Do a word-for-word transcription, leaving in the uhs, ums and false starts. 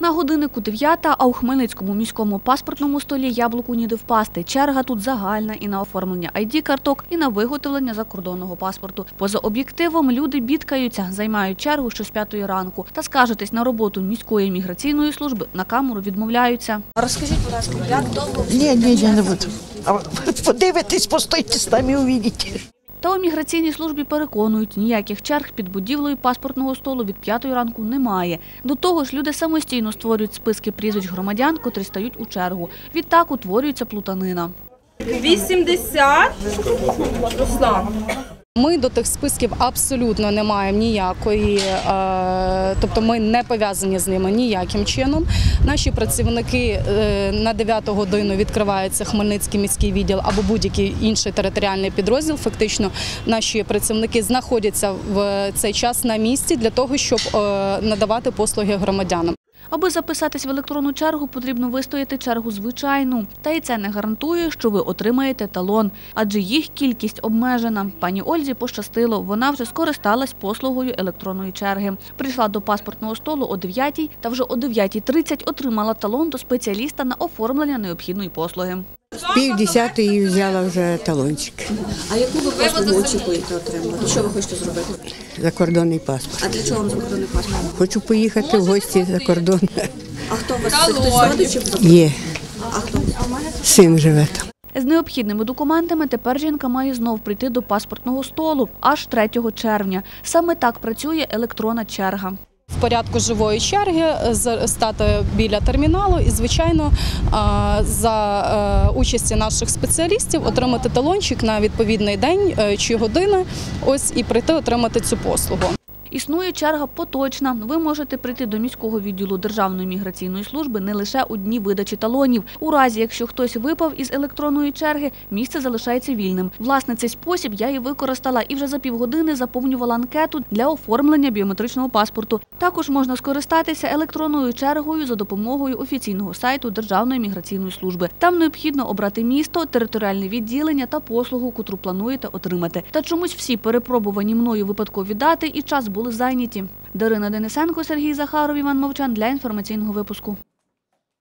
На годиннику дев'ята, а у Хмельницькому міському паспортному столі яблуку ніде впасти. Черга тут загальна і на оформлення ай ді-карток, і на виготовлення закордонного паспорту. Поза об'єктивом люди бідкаються, займають чергу ще з п'ятої ранку. Та скаржитись на роботу міської міграційної служби на камеру відмовляються. Розкажіть, будь ласка, як довго? Ні, ні, я не буду. Подивитись, постойте з нами, увидите. Та у міграційній службі переконують, ніяких черг під будівлею паспортного столу від п'ятої ранку немає. До того ж, люди самостійно створюють списки прізвищ громадян, котрі стають у чергу. Відтак утворюється плутанина. вісімдесят. Ми до тих списків абсолютно не маємо ніякої, тобто ми не пов'язані з ними ніяким чином. Наші працівники на дев'яту годину відкривається Хмельницький міський відділ або будь-який інший територіальний підрозділ. Фактично наші працівники знаходяться в цей час на місці для того, щоб надавати послуги громадянам. Аби записатись в електронну чергу, потрібно вистояти чергу звичайну. Та й це не гарантує, що ви отримаєте талон. Адже їх кількість обмежена. Пані Ользі пощастило, вона вже скористалась послугою електронної черги. Прийшла до паспортного столу о дев'ятій та вже о дев'ятій тридцять отримала талон до спеціаліста на оформлення необхідної послуги. З пів десятої взяла вже талончик. А яку ви послугу очікуєте отримати? Що ви хочете зробити? Закордонний паспорт. А для чого вам закордонний паспорт? Хочу поїхати в гості за кордон. А хто у вас? Хтось родичів? Є. А хто? Син живе там. З необхідними документами тепер жінка має знов прийти до паспортного столу аж третього червня. Саме так працює електронна черга. В порядку живої черги стати біля терміналу і, звичайно, за участі наших спеціалістів отримати талончик на відповідний день чи години, ось і прийти отримати цю послугу. Існує черга поточна. Ви можете прийти до міського відділу Державної міграційної служби не лише у дні видачі талонів. У разі, якщо хтось випав із електронної черги, місце залишається вільним. Власне, цей спосіб я і використала і вже за півгодини заповнювала анкету для оформлення біометричного паспорту. Також можна скористатися електронною чергою за допомогою офіційного сайту Державної міграційної служби. Там необхідно обрати місто, територіальне відділення та послугу, котру плануєте отримати. Та чомусь всі перепробувані мною випадкові дати і час були зайняті. Дарина Денисенко, Сергій Захаров, Іван Мовчан для інформаційного випуску.